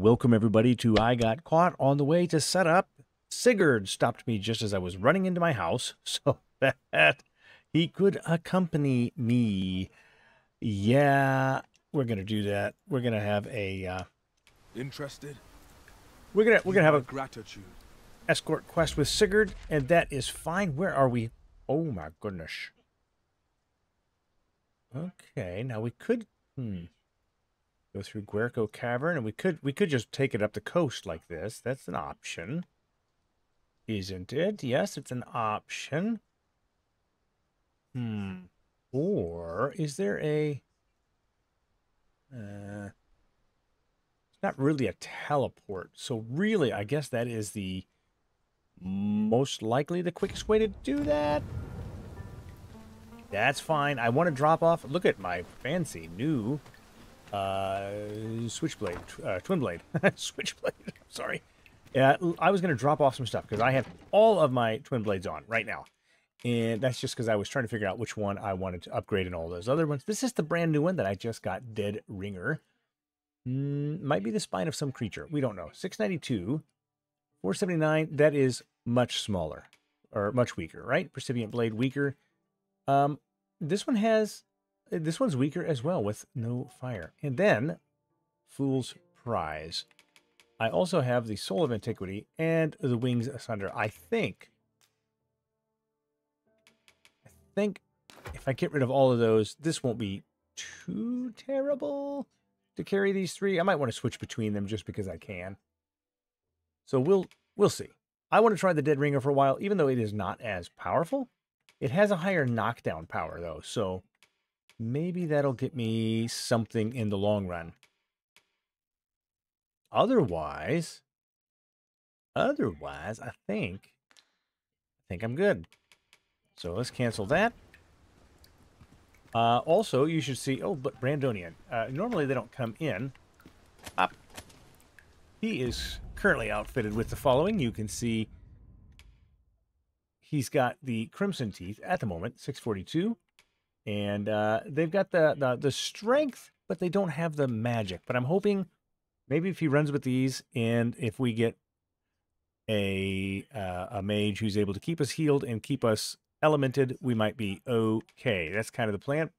Welcome everybody to I Got Caught. On the way to set up, Sigurd stopped me just as I was running into my house so that he could accompany me. Yeah, we're gonna do that. We're gonna have a interested. We're gonna have a gratitude escort quest with Sigurd, and that is fine. Where are we? Oh my goodness. Okay, now we could go through Guerco Cavern, and we could just take it up the coast like this. That's an option, isn't it? Yes, it's an option. Or is there a? It's not really a teleport. So really, I guess that is the most likely the quickest way to do that. That's fine. I want to drop off. Look at my fancy new switchblade, twin blade, switchblade. Sorry. Yeah, I was going to drop off some stuff because I have all of my twin blades on right now, and that's just because I was trying to figure out which one I wanted to upgrade and all those other ones. This is the brand new one that I just got, Dead Ringer. Might be the spine of some creature. We don't know. 692, 479. That is much smaller or much weaker, right? Percipient blade weaker. This one's weaker as well with no fire. And then Fool's Prize. I also have the Soul of Antiquity and the Wings Asunder. I think if I get rid of all of those, this won't be too terrible to carry these three. I might want to switch between them just because I can. So we'll see. I want to try the Dead Ringer for a while, even though it is not as powerful. It has a higher knockdown power, though, so maybe that'll get me something in the long run. Otherwise, I think I'm good. So let's cancel that. Also, you should see, oh, but Brandonian. Normally they don't come in. Up. He is currently outfitted with the following. You can see he's got the crimson teeth at the moment, 642, and they've got the strength, but they don't have the magic. But I'm hoping maybe if he runs with these, and if we get a mage who's able to keep us healed and keep us elemented, we might be okay. That's kind of the plan.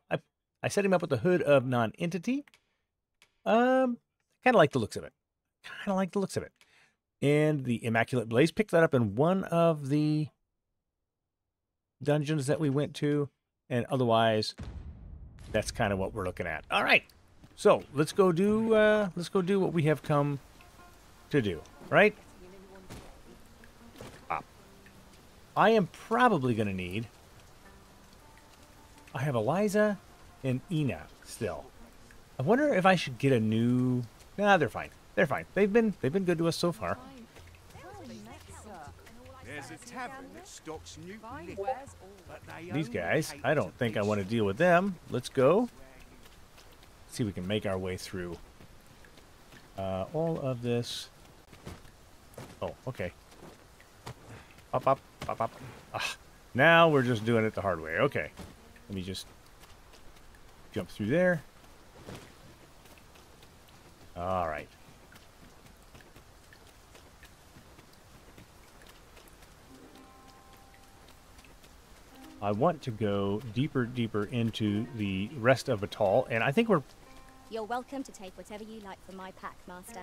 I set him up with the Hood of Non-Entity. Kind of like the looks of it. And the Immaculate Blaze, picked that up in one of the dungeons that we went to, and otherwise that's kind of what we're looking at. All right, so let's go do what we have come to do, right? I am probably gonna need, I have Eliza and Inya still. I wonder if I should get a new, nah, they're fine. They've been good to us so far. These guys, I don't think I want to deal with them. Let's go. See if we can make our way through all of this. Oh, okay. Up. Ah, now we're just doing it the hard way. Okay. Let me just jump through there. All right. I want to go deeper into the rest of Atoll, and I think we're... You're welcome to take whatever you like from my pack, Master.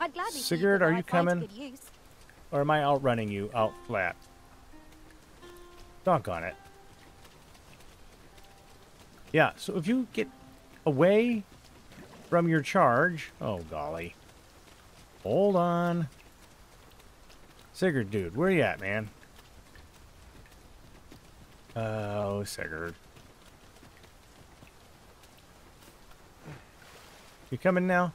I'd gladly... Sigurd, are you coming? Or am I outrunning you out flat? Dunk on it. Yeah, so if you get away from your charge... Oh, golly. Hold on. Sigurd, dude, where you at, man? Oh, Sigurd. You coming now?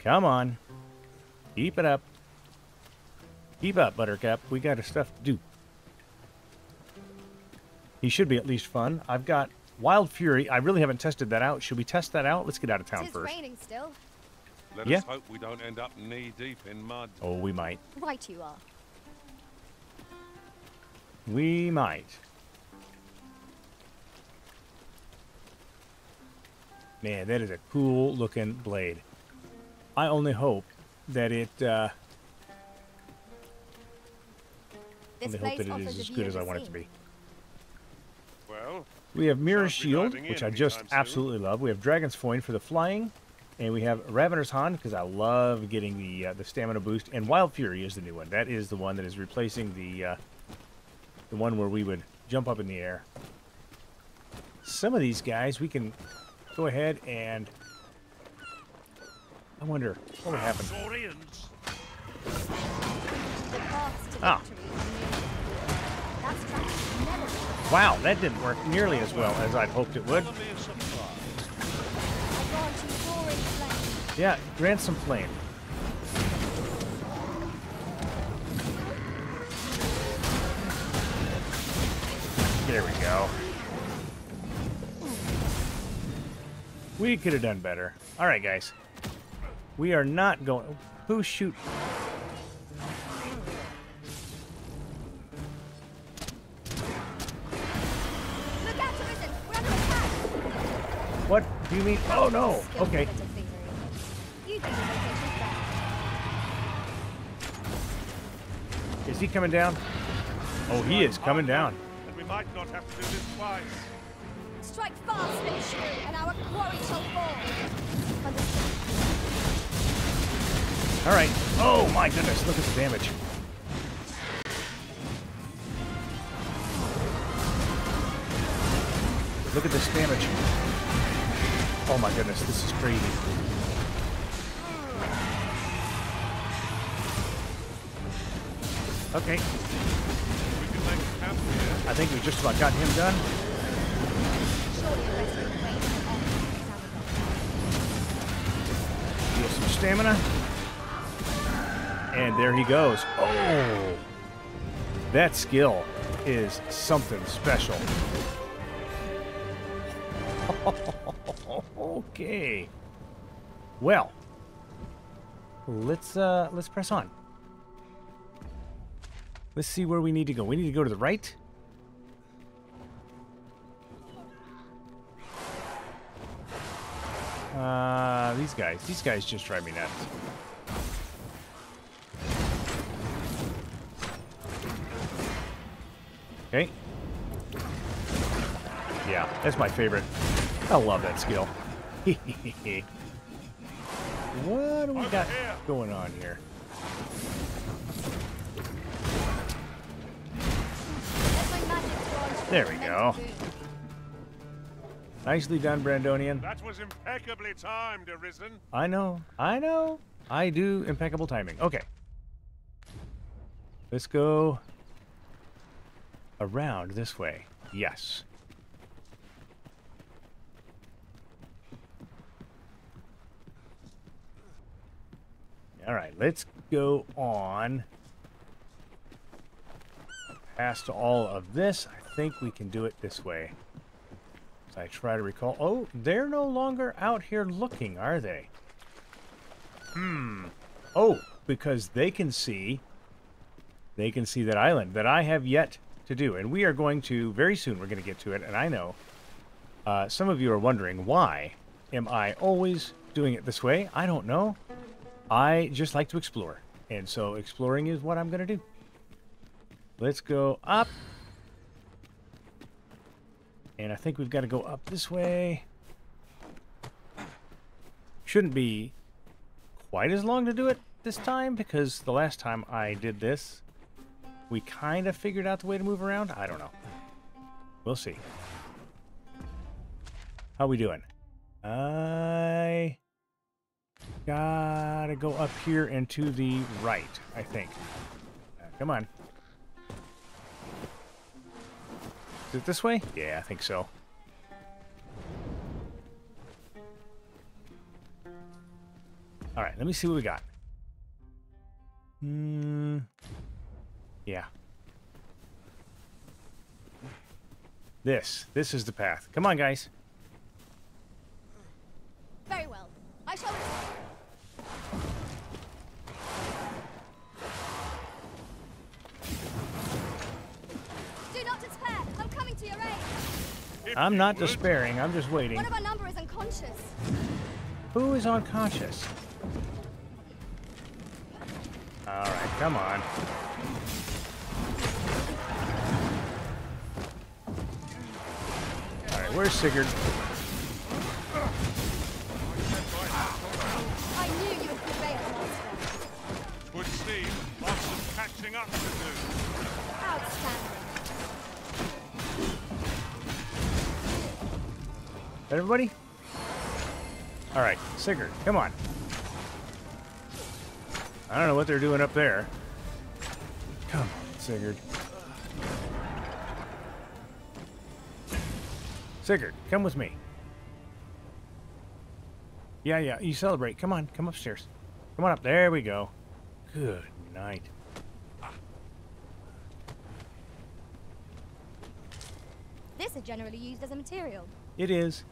Come on. Keep it up. Keep up, Buttercup. We got stuff to do. He should be at least fun. I've got Wild Fury. I really haven't tested that out. Should we test that out? Let's get out of town first. It's raining still. Let us hope we don't end up knee deep in mud. Oh, we might. Right you are. We might. Man, that is a cool-looking blade. I only hope that it... I hope that it is as good as I want it to be. Well, we have Mirror Shield, which I just absolutely love. We have Dragon's Foin for the flying. And we have Ravener's Han, because I love getting the stamina boost. And Wild Fury is the new one. That is the one that is replacing the one where we would jump up in the air. Some of these guys, we can go ahead and... I wonder what would happen. Saurians. Ah. Wow, that didn't work nearly as well as I'd hoped it would. Yeah, grant some flame. There we go. We could have done better. All right, guys. We are not going... Who shoot? Look out, Arisen! We're under attack! What do you mean? Oh, no! Okay. Is he coming down? Oh, he is coming down. And we might not have to do this twice. Strike fast, Mitch, and our quarry shall fall. Understood. All right. Oh my goodness! Look at the damage. Look at this damage. Oh my goodness! This is crazy. Okay. I think we just about got him done. Deal some stamina. And there he goes. Oh! That skill is something special. Okay. Well, let's press on. Let's see where we need to go. We need to go to the right. These guys just drive me nuts. Okay. Yeah, that's my favorite. I love that skill. What do we got going on here? There we go. Nicely done, Brandonian. That was impeccably timed, Arisen. I know. I do impeccable timing. Okay. Let's go around this way. Yes. All right, let's go on past all of this. I think we can do it this way. As I try to recall. Oh, they're no longer out here looking, are they? Oh, because they can see that island that I have yet to do, and we are going to very soon. We're going to get to it, and I know some of you are wondering, why am I always doing it this way? I don't know. I just like to explore, and so exploring is what I'm going to do. Let's go up. And I think we've got to go up this way. Shouldn't be quite as long to do it this time, because the last time I did this, we kind of figured out the way to move around. I don't know. We'll see. How we doing? I gotta go up here and to the right, I think. Come on. Is it this way? Yeah, I think so. All right, let me see what we got. Yeah. This is the path. Come on, guys. Very well. I shall. I'm not despairing, I'm just waiting. One of our number is unconscious. Who is unconscious? Alright, come on. Alright, where's Sigurd? I knew you would prevail, monster. Would seem lots of catching up to do. Outstanding. Everybody? Alright, Sigurd, come on. I don't know what they're doing up there. Come on, Sigurd. Sigurd, come with me. Yeah, yeah, you celebrate. Come on, come upstairs. Come on up. There we go. Good night. This is generally used as a material. It is.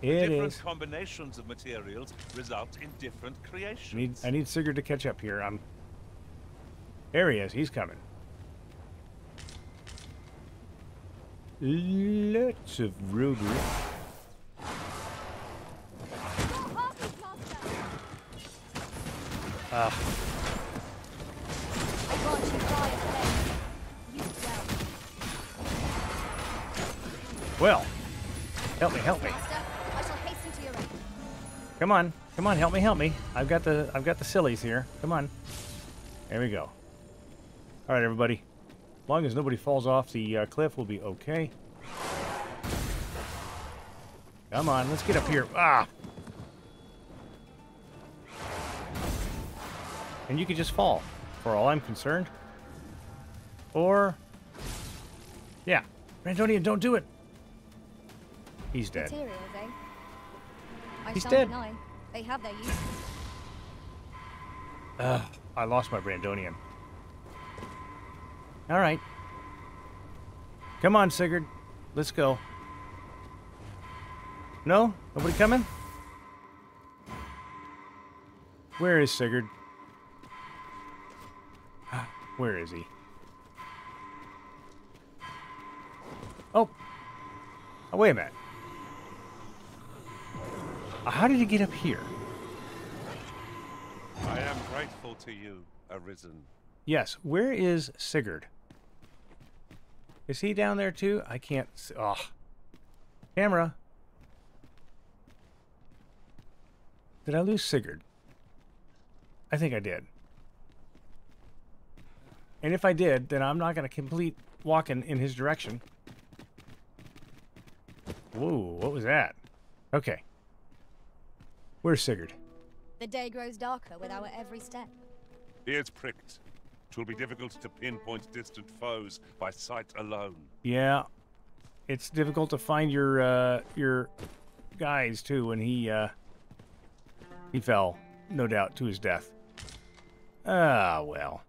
Different combinations of materials result in different creations. I need Sigurd to catch up here. There he is. He's coming. Lots of ruby. Well, help me. Come on, help me. I've got the sillies here. Come on. There we go. All right, everybody. As long as nobody falls off the cliff, we'll be okay. Come on, let's get up here. Ah! And you could just fall, for all I'm concerned. Or... yeah. Brandonian, don't do it! He's dead. Material, eh? He's dead. They have their use. I lost my Brandonian. All right. Come on, Sigurd. Let's go. No? Nobody coming? Where is Sigurd? Where is he? Oh, wait a minute. How did he get up here? I am grateful to you, Arisen. Yes, where is Sigurd? Is he down there too? I can't see. Oh. Camera. Did I lose Sigurd? I think I did. And if I did, then I'm not going to complete walking in his direction. Whoa, what was that? Okay. Where's Sigurd? The day grows darker with our every step. Ears pricked. 'Twill be difficult to pinpoint distant foes by sight alone. Yeah, it's difficult to find your guys too when he fell, no doubt, to his death. Ah, well.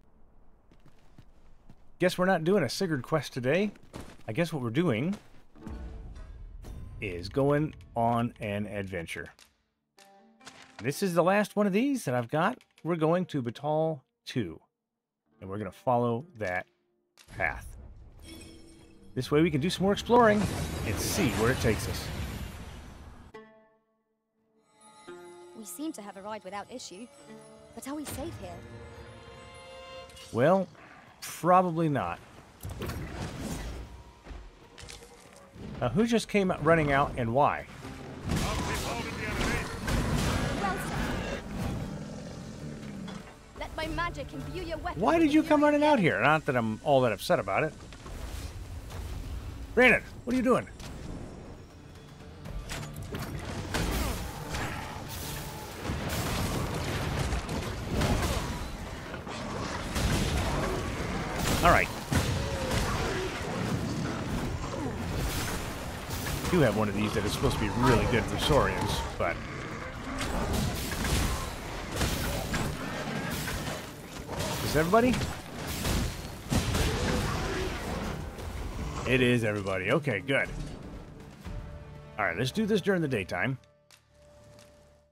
Guess we're not doing a Sigurd quest today. I guess what we're doing is going on an adventure. This is the last one of these that I've got. We're going to Batahl 2, and we're going to follow that path. This way we can do some more exploring and see where it takes us. We seem to have arrived without issue, but are we safe here? Well, probably not. Who just came running out and why? Magic can view your weapon. Why did you come running out here? Not that I'm all that upset about it. Brandon, what are you doing? All right. You have one of these that is supposed to be really good for Saurians, but... everybody? It is everybody. Okay, good. Alright, let's do this during the daytime.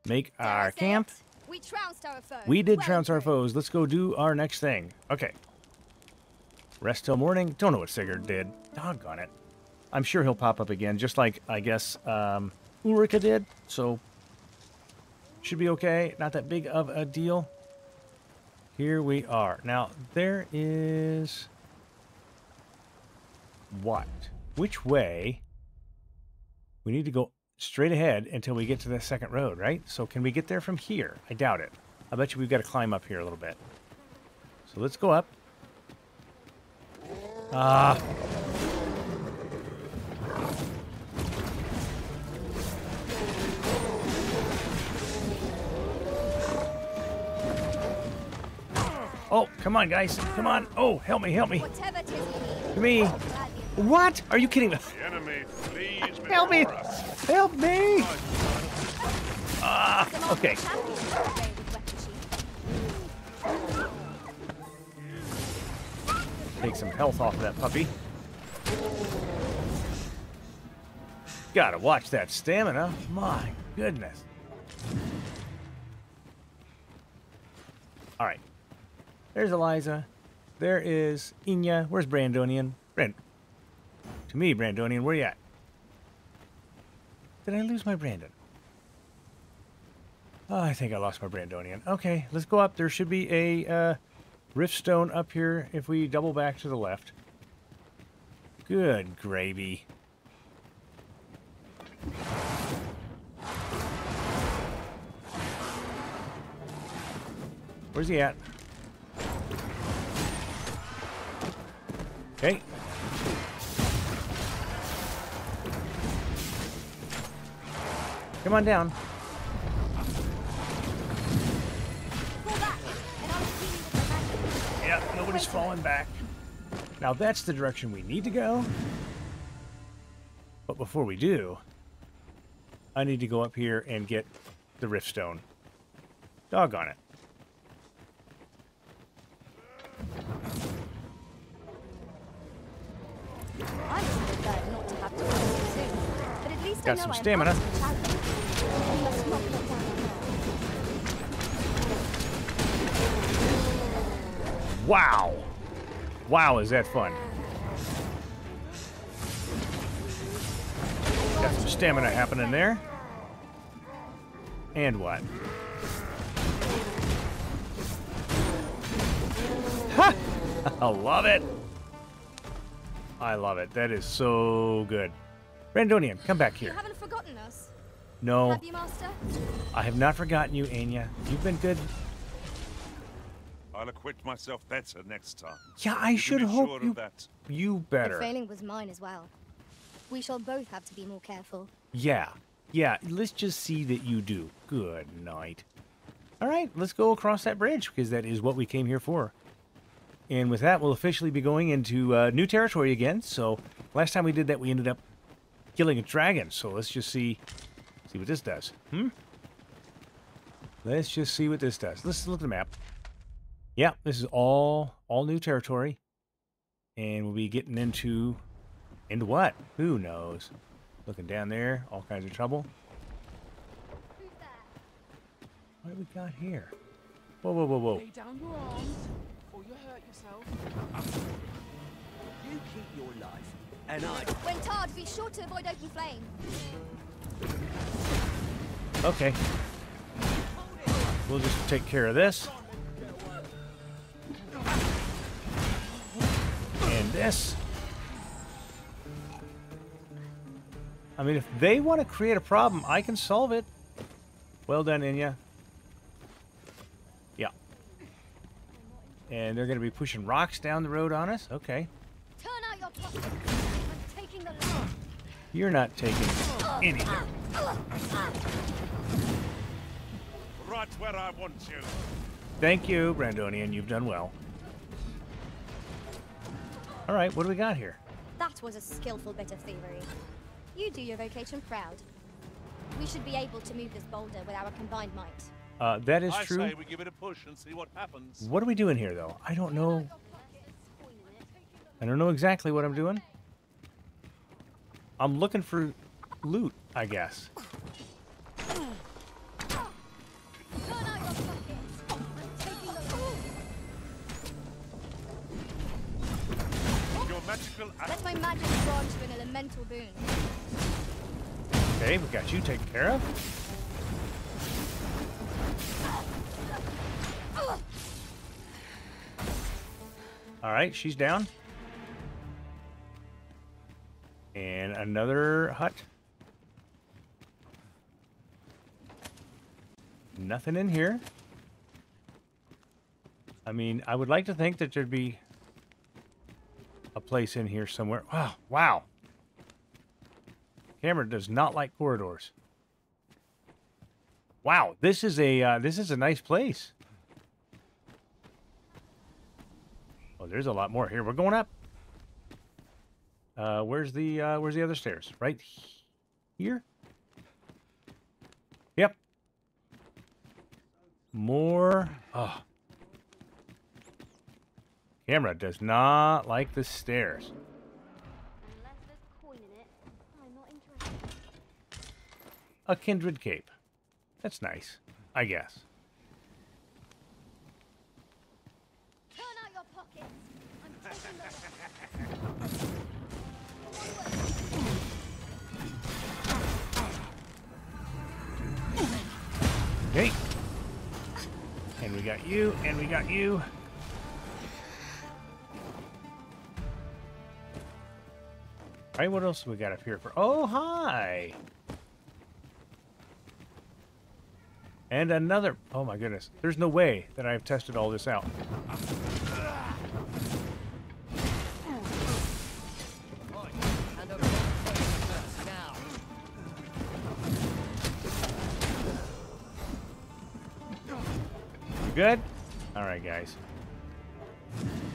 Make our camp. We trounced our foes. We did trounce our foes. Let's go do our next thing. Okay. Rest till morning. Don't know what Sigurd did. Doggone it. I'm sure he'll pop up again, just like, I guess, Ulrika did, so should be okay. Not that big of a deal. Here we are. Now, there is... what? Which way? We need to go straight ahead until we get to the second road, right? So can we get there from here? I doubt it. I bet you we've got to climb up here a little bit. So let's go up. Ah. Oh, come on, guys. Come on. Oh, help me, help me. Me. What? Are you kidding me? The enemy flees help me. Us. Help me. Ah, okay. Take some health off of that puppy. Gotta watch that stamina. My goodness. All right. There's Eliza. There is Inya. Where's Brandonian? To me, Brandonian, where you at? Did I lose my Brandon? Oh, I think I lost my Brandonian. Okay, let's go up. There should be a Riftstone up here if we double back to the left. Good gravy. Where's he at? Okay. Come on down. Yeah, nobody's falling back. Now that's the direction we need to go. But before we do, I need to go up here and get the Riftstone. Doggone it. Got some stamina. Wow. Wow, is that fun. Got some stamina happening there. And what? Ha! I love it. I love it. That is so good. Brandonian, come back here. You haven't forgotten us. No. Have you, Master? I have not forgotten you, Inya. You've been good. I'll acquit myself better next time. Yeah, I should hope you better. The failing was mine as well. We shall both have to be more careful. Yeah. Yeah, let's just see that you do. Good night. All right, let's go across that bridge, because that is what we came here for. And with that, we'll officially be going into new territory again. So last time we did that, we ended up killing a dragon, so let's just see what this does. Let's just see what this does. Let's look at the map. Yeah, this is all new territory, and we'll be getting into what? Who knows? Looking down there, all kinds of trouble. What do we got here? Whoa, whoa, whoa, whoa! Lay down your arms, or you hurt yourself. You keep your life. And I... When tarred, be sure to avoid open flame. Okay. We'll just take care of this. And this. I mean, if they want to create a problem, I can solve it. Well done, Inya. Yeah. And they're going to be pushing rocks down the road on us? Okay. Turn out your pocket. You're not taking anything. Right where I want you. Thank you, Brandonian. You've done well. All right, what do we got here? That was a skillful bit of thievery. You do your vocation proud. We should be able to move this boulder with our combined might. That is true. I say we give it a push and see what happens. What are we doing here, though? I don't know. I don't know exactly what I'm doing. I'm looking for loot, I guess. Let my magic launch an elemental boon. Okay, we got you taken care of. All right, she's down. And another hut. Nothing in here. I mean, I would like to think that there'd be a place in here somewhere. Wow, wow. Camera does not like corridors. Wow, this is a nice place. Oh, there's a lot more here. We're going up. Where's the other stairs? Right here? Yep. More. Oh. Camera does not like the stairs. Unless there's coin in it, I'm not interested. A kindred cape. That's nice, I guess. Okay. And we got you, and we got you. All right, what else have we got up here for? Oh, hi. And another. Oh, my goodness. There's no way that I've tested all this out. Good? Alright, guys.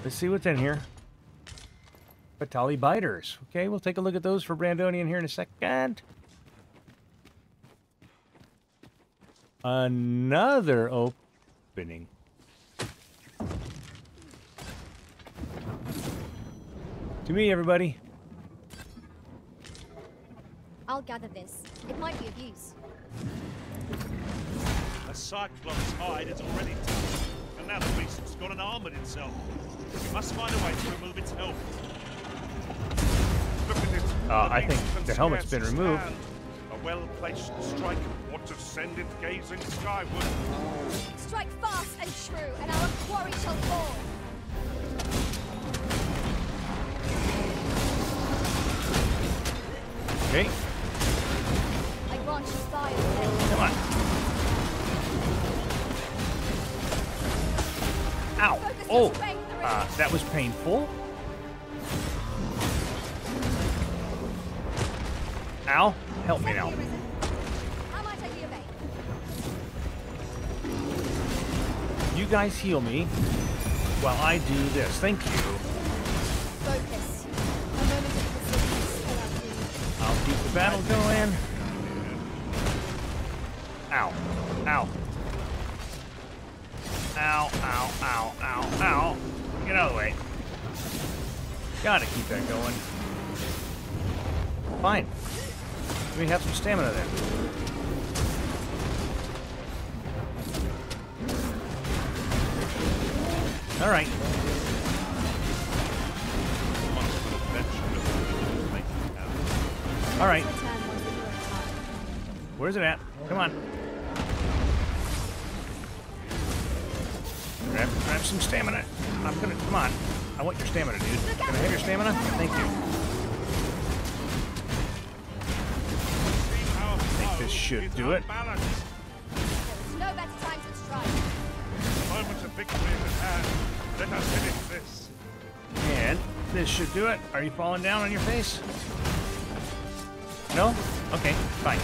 Let's see what's in here. Patali biters. Okay, we'll take a look at those for Brandonian here in a second. Another opening. To me, everybody. I'll gather this. It might be of use. A cyclops hide is already touched, and now the beast's got an arm in itself. We must find a way to remove its helmet. Look at it. I think the helmet's been removed. A well-placed strike ought to send it gazing skyward. Strike fast and true, and our quarry shall fall. Okay. I grant you fire. Come on. Ow! Oh! That was painful. Ow! Help me now. You guys heal me while I do this. Thank you. I'll keep the battle going. Ow! Ow! Ow, ow, ow, ow, ow. Get out of the way. Gotta keep that going. Fine. We have some stamina there. Alright. Alright. Where's it at? Come on. Grab some stamina. I'm gonna, come on. I want your stamina, dude. Can I have your stamina? Thank you. I think this should do it. No better time to strike. Moment of victory at hand. Let us finish this. And this should do it. Are you falling down on your face? No? Okay, fine.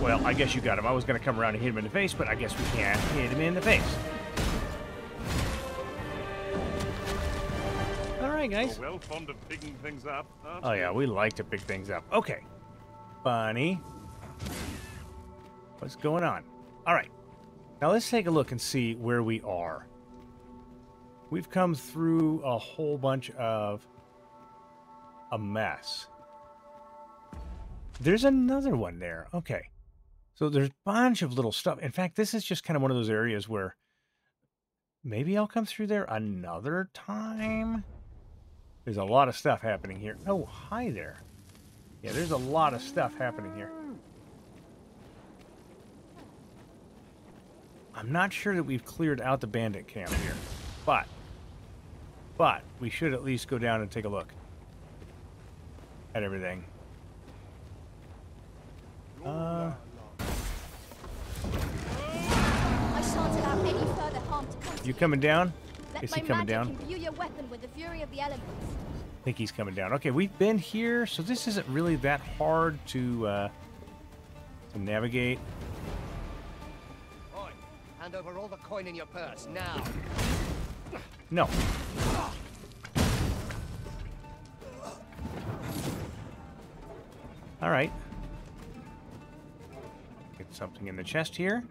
Well, I guess you got him. I was going to come around and hit him in the face, but I guess we can't hit him in the face. All right, guys. Well, fond of picking things up. Huh? Oh, yeah, we like to pick things up. Okay. Bunny. What's going on? All right. Now, let's take a look and see where we are. We've come through a whole bunch of a mess. There's another one there. Okay. So there's a bunch of little stuff. In fact, this is just kind of one of those areas where Maybe I'll come through there another time. There's a lot of stuff happening here. Oh, hi there. Yeah, there's a lot of stuff happening here. I'm not sure that we've cleared out the bandit camp here, but we should at least go down and take a look at everything. I shan't allow any further harm to come to you. Coming down? Is he coming down? Imbue your weapon with the fury of the elements. I think he's coming down. Okay, we've been here, so this isn't really that hard to navigate. Oi, hand over all the coin in your purse now. No. All right. Get something in the chest here.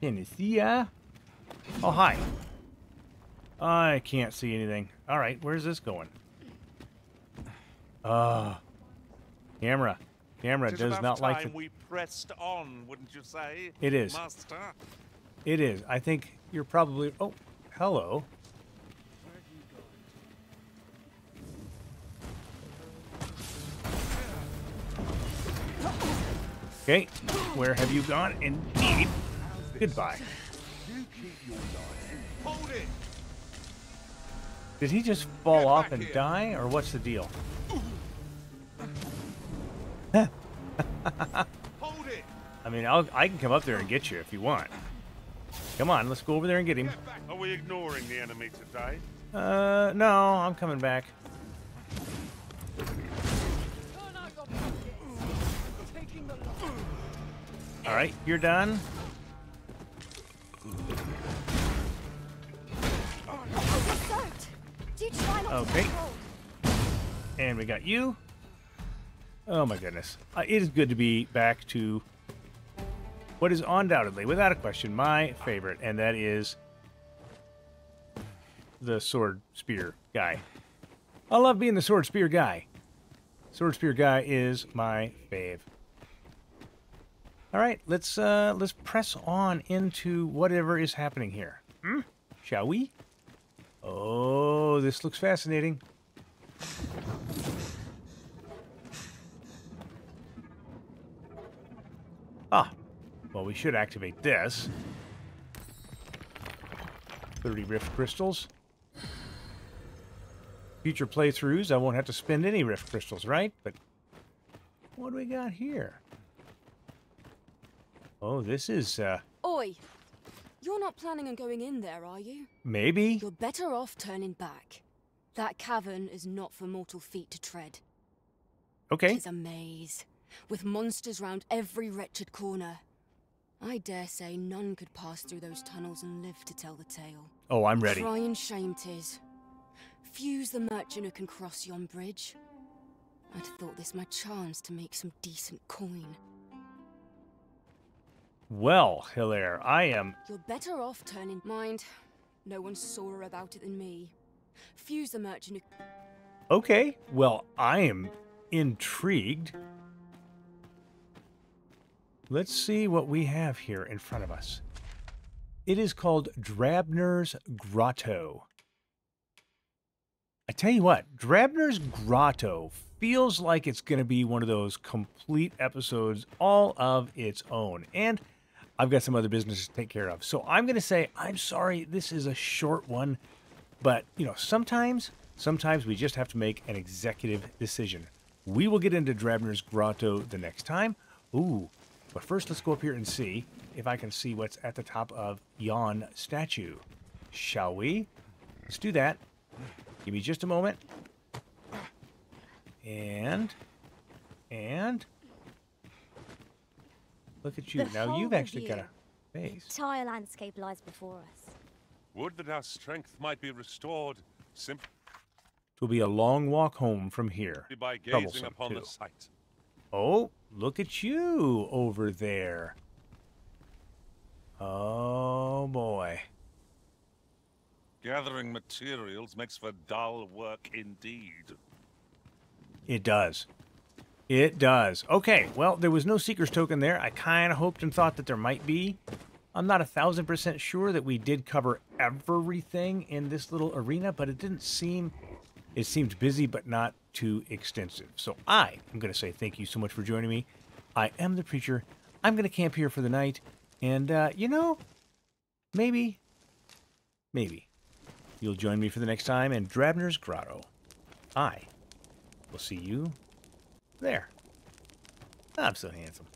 Inicia. Oh, hi. I can't see anything. All right, where's this going? Camera. Camera does not like it. We pressed on, wouldn't you say? It is. Master. It is. I think you're probably... Oh, hello. Okay, where have you gone? Indeed. Goodbye. Did he just fall off and die, or what's the deal? I mean, I can come up there and get you if you want. Come on, let's go over there and get him. Are we ignoring the enemy today? No, I'm coming back. All right, you're done. Okay. And we got you. Oh my goodness. It is good to be back to what is undoubtedly, without a question, my favorite, and that is the sword spear guy. I love being the sword spear guy. Sword spear guy is my fave. All right, let's press on into whatever is happening here. Hmm? Shall we? Oh, this looks fascinating. Ah, well, we should activate this. 30 rift crystals. Future playthroughs, I won't have to spend any rift crystals, right? But what do we got here? Oh, this is... Oi! You're not planning on going in there, are you? Maybe. You're better off turning back. That cavern is not for mortal feet to tread. Okay. It's a maze, with monsters round every wretched corner. I dare say none could pass through those tunnels and live to tell the tale. Oh, I'm ready. Try and shame 'tis. Few's the merchant who can cross yon bridge. I'd thought this my chance to make some decent coin. Well, Hilaire, I am... You're better off turning... Mind, no one sorer about it than me. Fuse the merchant... Okay, well, I am intrigued. Let's see what we have here in front of us. It is called Drabner's Grotto. I tell you what, Drabner's Grotto feels like it's going to be one of those complete episodes all of its own. And... I've got some other business to take care of. So I'm going to say, I'm sorry, this is a short one. But, you know, sometimes we just have to make an executive decision. We will get into Drabner's Grotto the next time. Ooh, but first let's go up here and see if I can see what's at the top of yon statue. Shall we? Let's do that. Give me just a moment. And... Look at you. Now you've actually got a face. The entire landscape lies before us. Would that our strength might be restored. Simply. It will be a long walk home from here. By gazing troublesome upon too. The sight. Oh, look at you over there. Oh boy. Gathering materials makes for dull work indeed. It does. It does. Okay, well, there was no Seeker's Token there. I kind of hoped and thought that there might be. I'm not 1,000% sure that we did cover everything in this little arena, but it didn't seem... It seemed busy, but not too extensive. So I am going to say thank you so much for joining me. I am the Preacher. I'm going to camp here for the night. And, you know, maybe you'll join me for the next time in Drabner's Grotto. I will see you there. I'm so handsome.